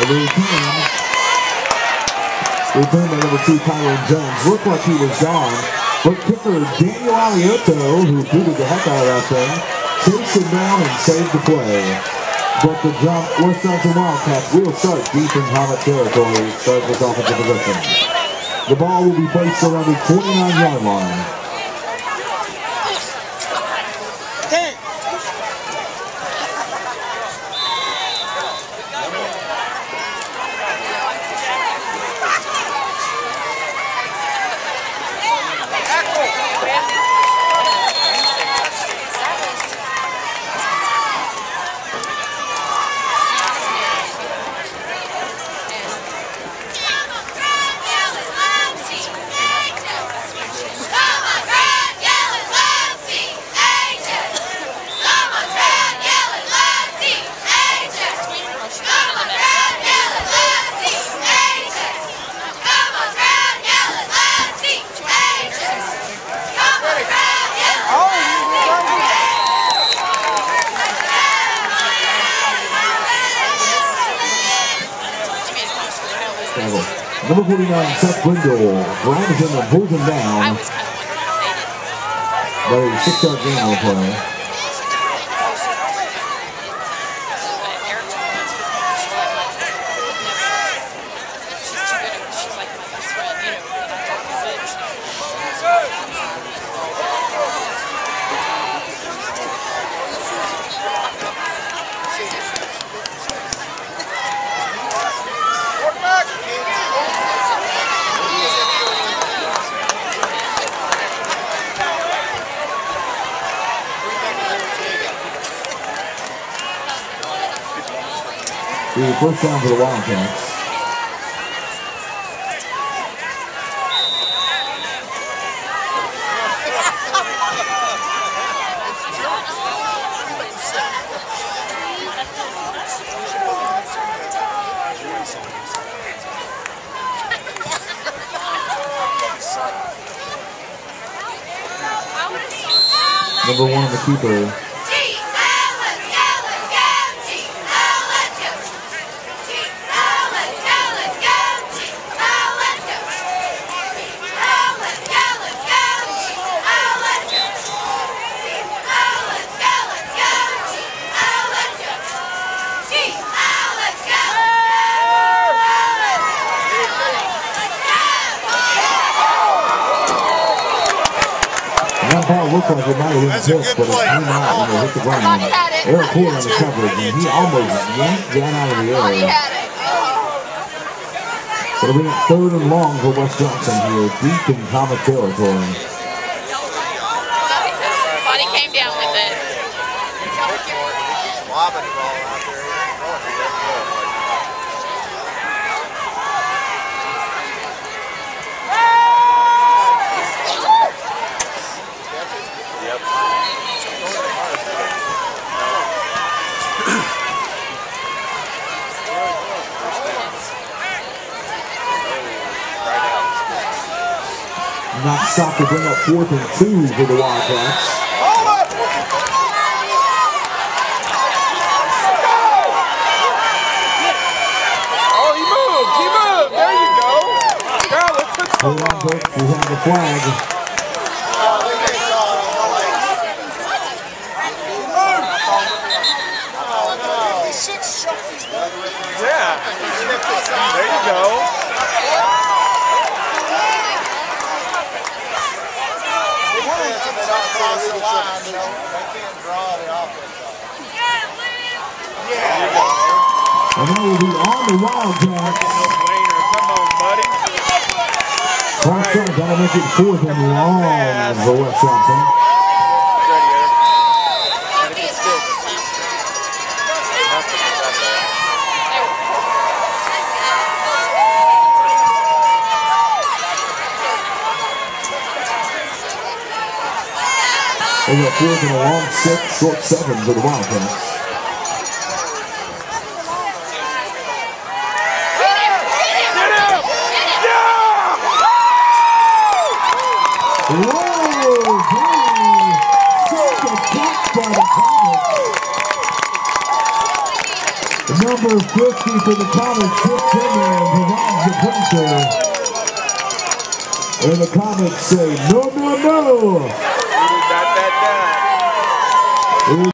They turned by number 2, Tyler Jones. Looked like he was gone, but kicker Daniel Alioto, who booted the heck out of that thing, chased him down and saved the play. But the jump, West Johnson Wildcats will start deep in Comet territory, starts with offensive possession. The ball will be placed around the 49-yard line. Number 49, Seth Rindle, grabs him and pulls him down. Very 6-yard gain on the play. The first down for the Wildcats. Number 1 of the keeper. Looks like it might have been just, but it came out and it hit the ground. Eric pulled on the coverage, and he almost yanked down out of the area. It'll be 3rd and long for West Johnson here, deep in Comet territory. Body came down with it. Not stopped to bring up 4th and 2 for the Wildcats. Oh, he moved, there you go. Girl, let's put some on. We have the flag. Yeah, there you go. And that will be on the Wildcats. Come on, buddy. Cross-up, that'll make it 4th and long for West Johnson. They got 4th and a long, 6, short 7 for the Wildcats. Whoa, boy! Such a catch by the Comets. Number 50 for the Comets gets in there and provides the puncher. And the Comets say, no, no, no.